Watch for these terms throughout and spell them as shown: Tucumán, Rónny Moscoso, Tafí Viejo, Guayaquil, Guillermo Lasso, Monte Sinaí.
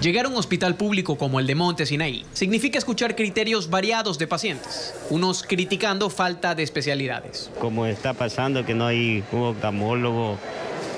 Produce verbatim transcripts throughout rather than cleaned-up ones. Llegar a un hospital público como el de Monte Sinaí significa escuchar criterios variados de pacientes, unos criticando falta de especialidades. Como está pasando que no hay un oftalmólogo,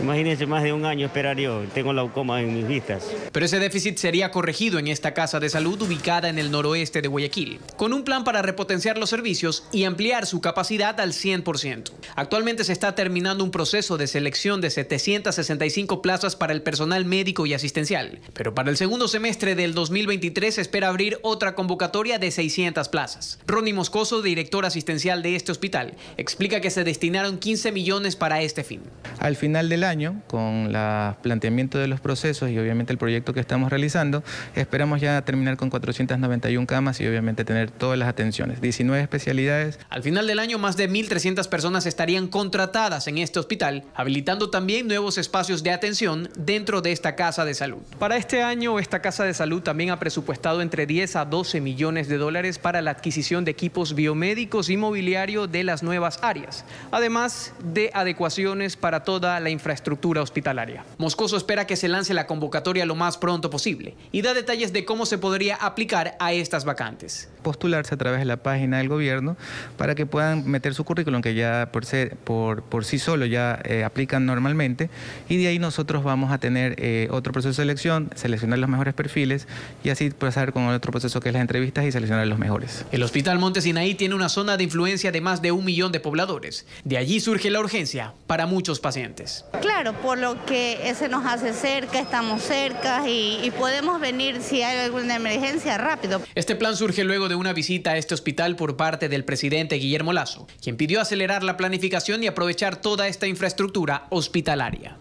imagínense más de un año esperar yo, tengo glaucoma en mis vistas. Pero ese déficit sería corregido en esta casa de salud ubicada en el noroeste de Guayaquil, con un plan para repotenciar los servicios y ampliar su capacidad al cien por ciento. Actualmente se está terminando un proceso de selección de setecientas sesenta y cinco plazas para el personal médico y asistencial, pero para el segundo semestre del dos mil veintitrés se espera abrir otra convocatoria de seiscientas plazas. Rónny Moscoso, director asistencial de este hospital, explica que se destinaron quince millones para este fin. Al final del año, año, con el planteamiento de los procesos y obviamente el proyecto que estamos realizando, esperamos ya terminar con cuatrocientas noventa y una camas y obviamente tener todas las atenciones, diecinueve especialidades. Al final del año, más de mil trescientas personas estarían contratadas en este hospital, habilitando también nuevos espacios de atención dentro de esta casa de salud. Para este año, esta casa de salud también ha presupuestado entre diez a doce millones de dólares para la adquisición de equipos biomédicos y mobiliario de las nuevas áreas, además de adecuaciones para toda la infraestructura estructura hospitalaria. Moscoso espera que se lance la convocatoria lo más pronto posible y da detalles de cómo se podría aplicar a estas vacantes. Postularse a través de la página del gobierno para que puedan meter su currículum, que ya por, ser, por, por sí solo ya eh, aplican normalmente, y de ahí nosotros vamos a tener eh, otro proceso de selección, seleccionar los mejores perfiles y así pasar con otro proceso que es las entrevistas y seleccionar los mejores. El Hospital Monte Sinaí tiene una zona de influencia de más de un millón de pobladores. De allí surge la urgencia para muchos pacientes. Claro, por lo que se nos hace cerca, estamos cerca y, y podemos venir si hay alguna emergencia rápido. Este plan surge luego de una visita a este hospital por parte del presidente Guillermo Lasso, quien pidió acelerar la planificación y aprovechar toda esta infraestructura hospitalaria.